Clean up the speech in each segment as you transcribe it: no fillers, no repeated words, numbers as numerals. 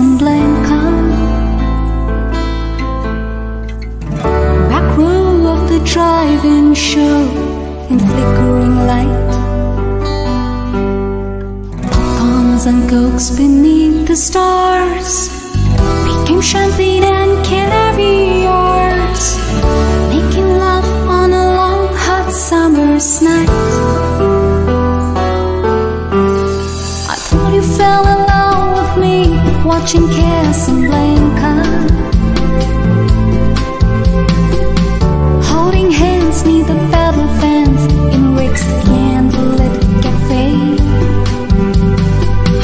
Casablanca, back row of the drive-in show in flickering light. Popcorns and cokes beneath the stars became champagne and caviars, making love on a long hot summer's night. I thought you fell in love with me watching Casablanca, holding hands near the battle fence in Rick's candlelit cafe,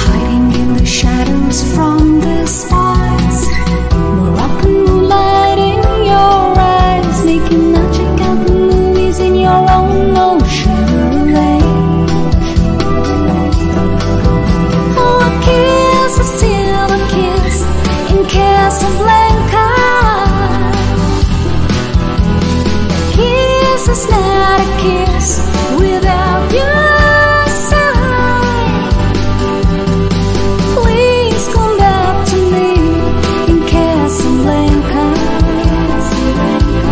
hiding in the shadows from the spies, Moroccan moonlight in your eyes, making magic out the movies in your own old Chevrolet. Oh, I kiss a silver kiss in Casablanca. Kiss is not a kiss without your side. Please come back to me in Casablanca. I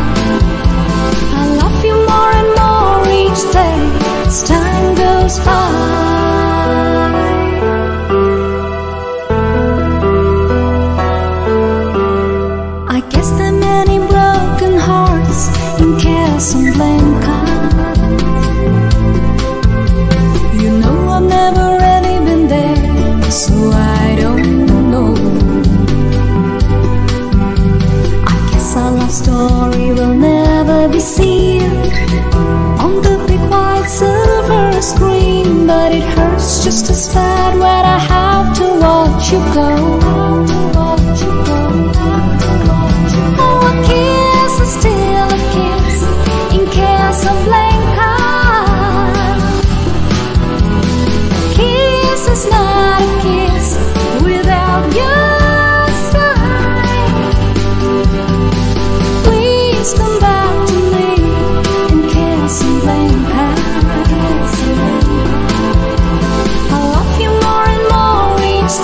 love you more and more each day as time goes by. Casablanca, you know I've never really been there, so I don't know. I guess our love story will never be seen on the big white silver screen, but it hurts just as bad when I have to watch you go. Oh, I guess I still Casablanca, kiss is not a kiss without your side. Please come back to me in Casablanca. I love you more and more each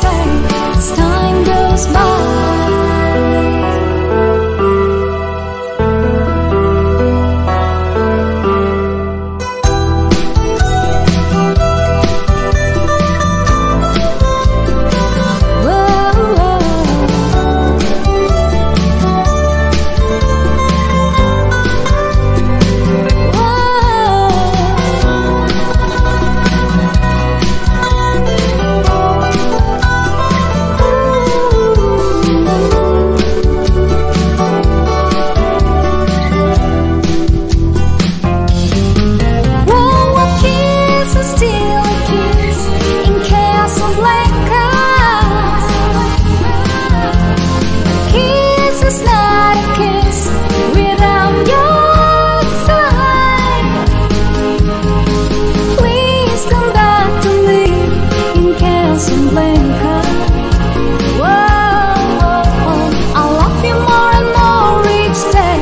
day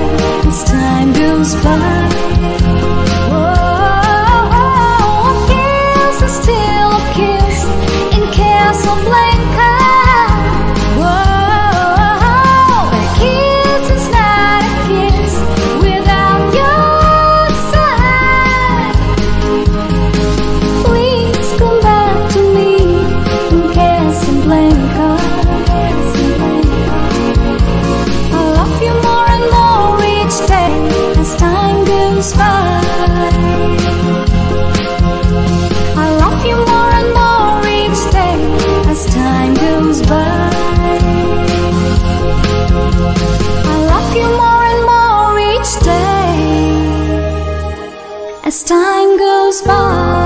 as time goes by. As time goes by.